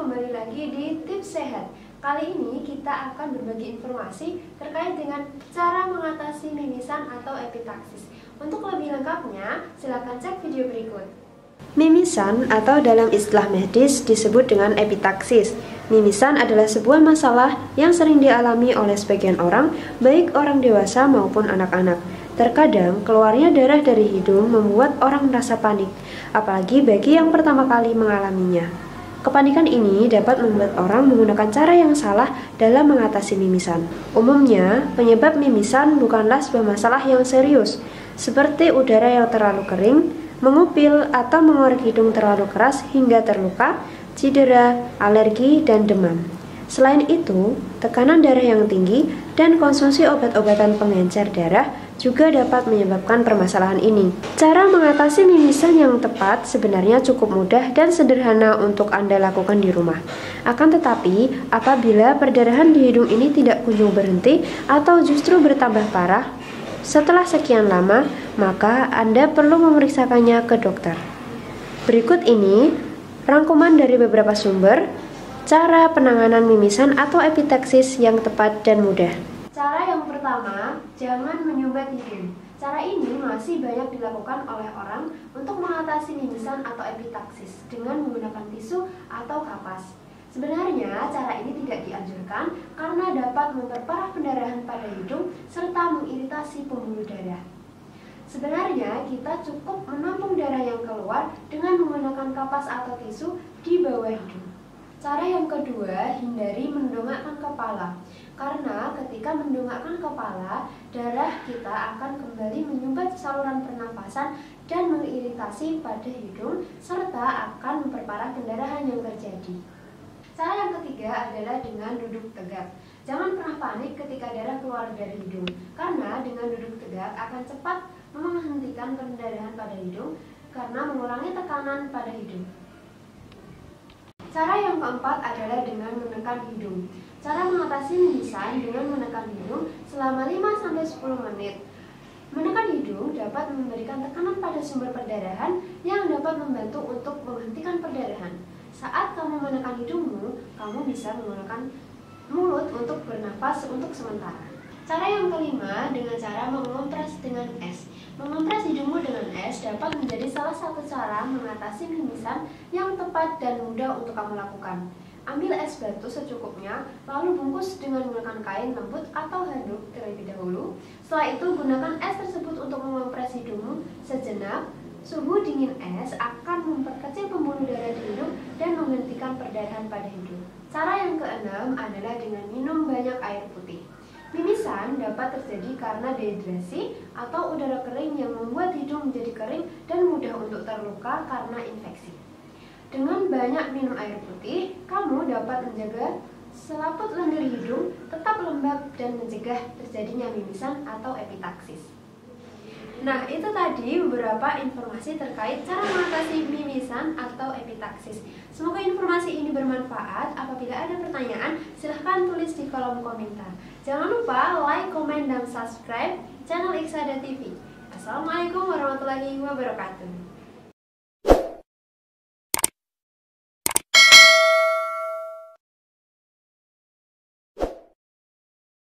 kembali lagi di Tips Sehat. Kali ini kita akan berbagi informasi terkait dengan cara mengatasi mimisan atau epitaksis. Untuk lebih lengkapnya, silakan cek video berikut. Mimisan atau dalam istilah medis disebut dengan epitaksis. Mimisan adalah sebuah masalah yang sering dialami oleh sebagian orang, baik orang dewasa maupun anak-anak. Terkadang, keluarnya darah dari hidung membuat orang merasa panik, apalagi bagi yang pertama kali mengalaminya. Kepanikan ini dapat membuat orang menggunakan cara yang salah dalam mengatasi mimisan. Umumnya, penyebab mimisan bukanlah sebuah masalah yang serius, seperti udara yang terlalu kering, mengupil atau mengorek hidung terlalu keras hingga terluka, cedera, alergi, dan demam. Selain itu, tekanan darah yang tinggi dan konsumsi obat-obatan pengencer darah juga dapat menyebabkan permasalahan ini. Cara mengatasi mimisan yang tepat sebenarnya cukup mudah dan sederhana untuk Anda lakukan di rumah. Akan tetapi, apabila perdarahan di hidung ini tidak kunjung berhenti atau justru bertambah parah setelah sekian lama, maka Anda perlu memeriksakannya ke dokter. Berikut ini rangkuman dari beberapa sumber cara penanganan mimisan atau epitaksis yang tepat dan mudah. Cara yang pertama, jangan menyumbat hidung. Cara ini masih banyak dilakukan oleh orang untuk mengatasi mimisan atau epitaksis dengan menggunakan tisu atau kapas. Sebenarnya, cara ini tidak dianjurkan karena dapat memperparah pendarahan pada hidung serta mengiritasi pembuluh darah. Sebenarnya, kita cukup menampung darah yang keluar dengan menggunakan kapas atau tisu di bawah hidung. Cara yang kedua, hindari mendongakkan kepala. Karena ketika mendongakkan kepala, darah kita akan kembali menyumbat saluran pernapasan dan mengiritasi pada hidung, serta akan memperparah pendarahan yang terjadi. Cara yang ketiga adalah dengan duduk tegak. Jangan pernah panik ketika darah keluar dari hidung, karena dengan duduk tegak akan cepat menghentikan pendarahan pada hidung karena mengurangi tekanan pada hidung. Cara yang keempat adalah dengan menekan hidung. Cara mengatasi mimisan dengan menekan hidung selama 5-10 menit. Menekan hidung dapat memberikan tekanan pada sumber perdarahan yang dapat membantu untuk menghentikan perdarahan. Saat kamu menekan hidungmu, kamu bisa menggunakan mulut untuk bernafas untuk sementara. Cara yang kelima, dengan cara mengompres dengan es. Mengompres hidungmu dengan es dapat menjadi salah satu cara mengatasi mimisan yang tepat dan mudah untuk kamu lakukan. Ambil es batu secukupnya, lalu bungkus dengan menggunakan kain lembut atau handuk terlebih dahulu. Setelah itu, gunakan es tersebut untuk mengompres hidungmu sejenak. Suhu dingin es akan memperkecil pembuluh darah di hidung dan menghentikan perdarahan pada hidung. Cara yang keenam adalah dengan minum banyak air putih. Mimisan dapat terjadi karena dehidrasi atau udara kering yang membuat hidung menjadi kering dan mudah untuk terluka karena infeksi. Dengan banyak minum air putih, kamu dapat menjaga selaput lendir hidung tetap lembab dan mencegah terjadinya mimisan atau epitaksis. Nah, itu tadi beberapa informasi terkait cara mengatasi mimisan atau epitaksis. Semoga informasi ini bermanfaat. Apabila ada pertanyaan, silahkan tulis di kolom komentar. Jangan lupa like, komen, dan subscribe channel ICsada TV. Assalamualaikum warahmatullahi wabarakatuh.